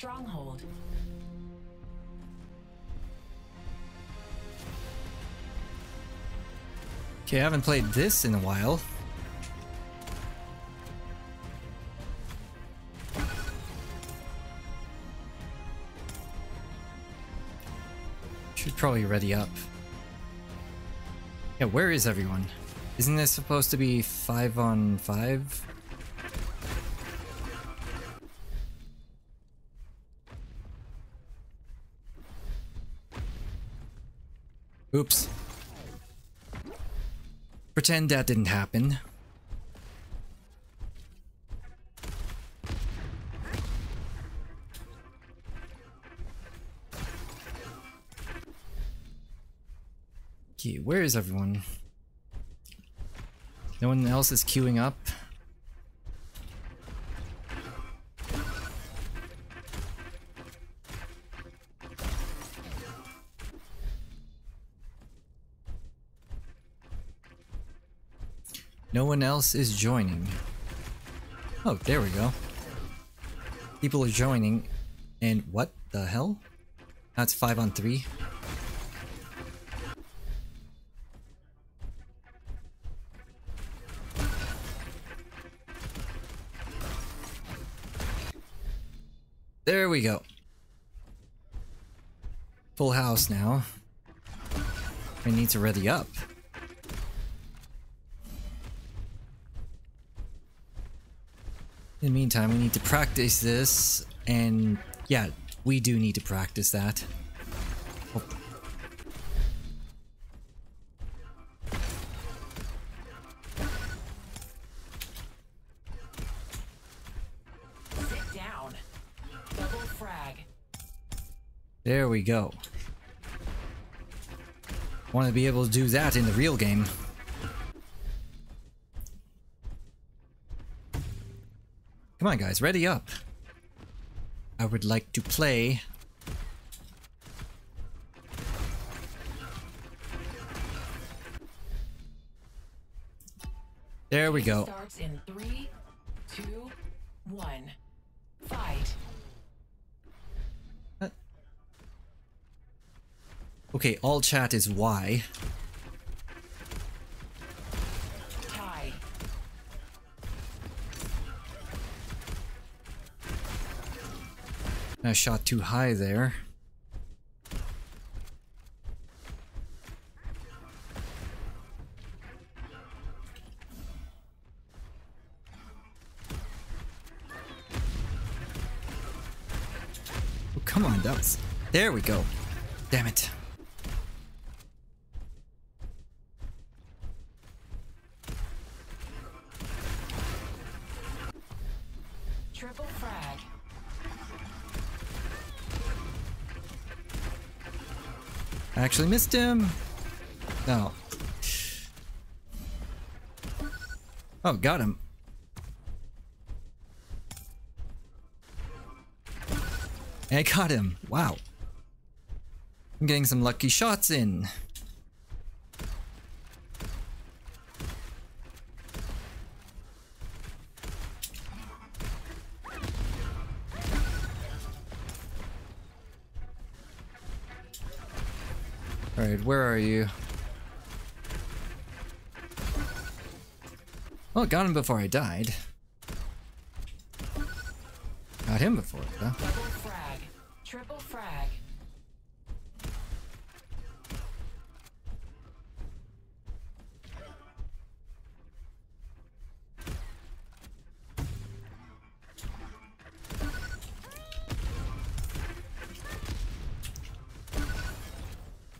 Stronghold. Okay, I haven't played this in a while. Should probably ready up. Yeah, where is everyone? Isn't this supposed to be 5-on-5? Oops. Pretend that didn't happen. Okay, where is everyone? No one else is queuing up. No one else is joining. Oh, there we go. People are joining. And what the hell? That's 5-on-3. There we go. Full house now. I need to ready up. In the meantime, we need to practice this, and yeah, we do need to practice that. Oh. Sit down. Double frag. There we go. Want to be able to do that in the real game. Come on guys, ready up. I would like to play. There we go. Starts in 3, 2, 1. Fight. Okay, all chat is Y. I shot too high there. Oh, come on, that was... There we go. Damn it. Triple frag. I actually missed him. No. Oh, got him. I got him. Wow. I'm getting some lucky shots in. Alright, where are you? Oh, got him before I died. Got him before, though. Double frag. Triple frag.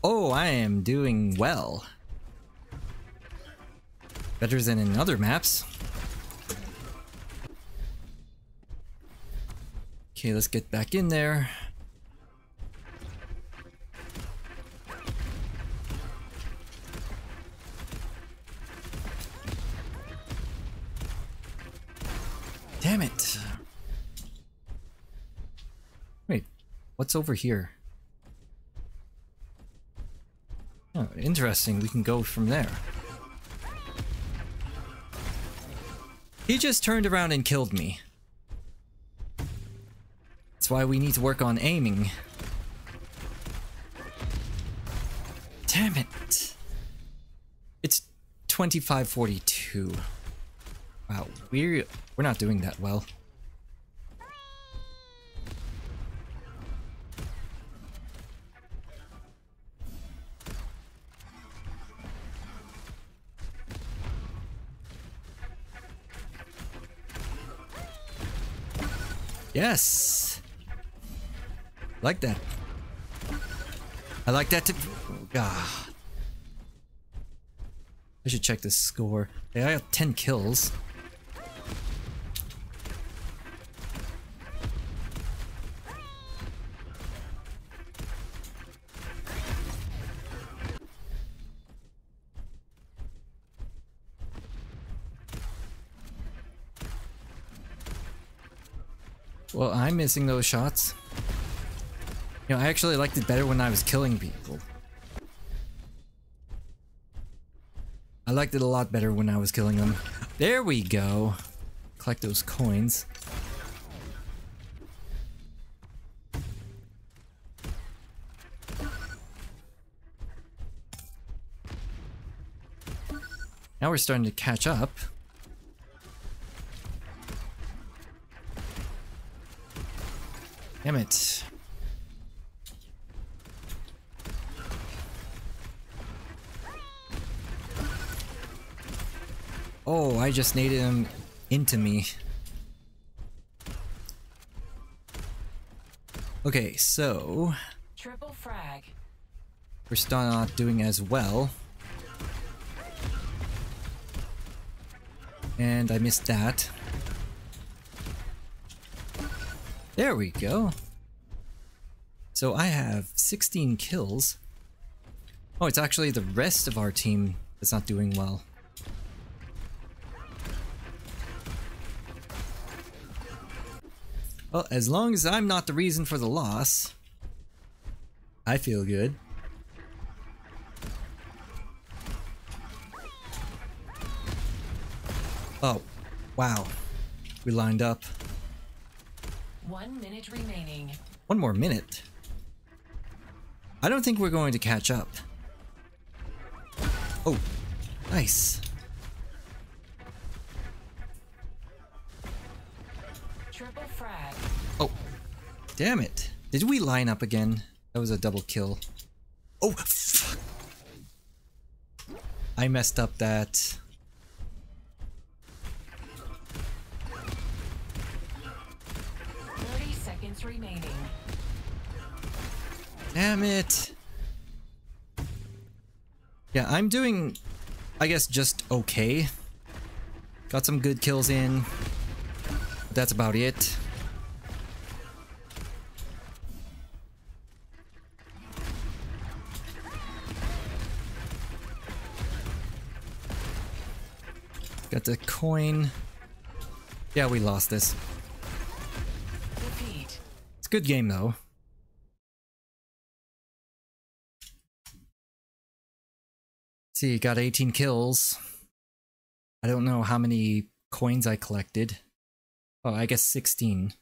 Oh, I am doing well. Better than in other maps. Okay, let's get back in there. Damn it. Wait, what's over here? Oh, interesting, we can go from there. He just turned around and killed me. That's why we need to work on aiming. Damn it. It's 2542. Wow, we're not doing that well. Yes! Like that. I like that to... Ah. I should check this score. Yeah, I have 10 kills. Well, I'm missing those shots. You know, I actually liked it better when I was killing people. I liked it a lot better when I was killing them. There we go. Collect those coins. Now we're starting to catch up. Damn it. Oh, I just naded him into me. Okay, so... Triple frag. We're still not doing as well. And I missed that. There we go. So I have 16 kills. Oh, it's actually the rest of our team that's not doing well. Well, as long as I'm not the reason for the loss, I feel good. Oh, wow. We lined up. 1 minute remaining. 1 more minute. I don't think we're going to catch up. Oh, nice. Triple frag. Oh, damn it. Did we line up again? That was a double kill. Oh, fuck. I messed up that. Remaining. Damn it. Yeah, I'm doing, I guess, just okay. Got some good kills in. But that's about it. Got the coin. Yeah, we lost this. Good game, though. See, got 18 kills. I don't know how many coins I collected. Oh, I guess 16.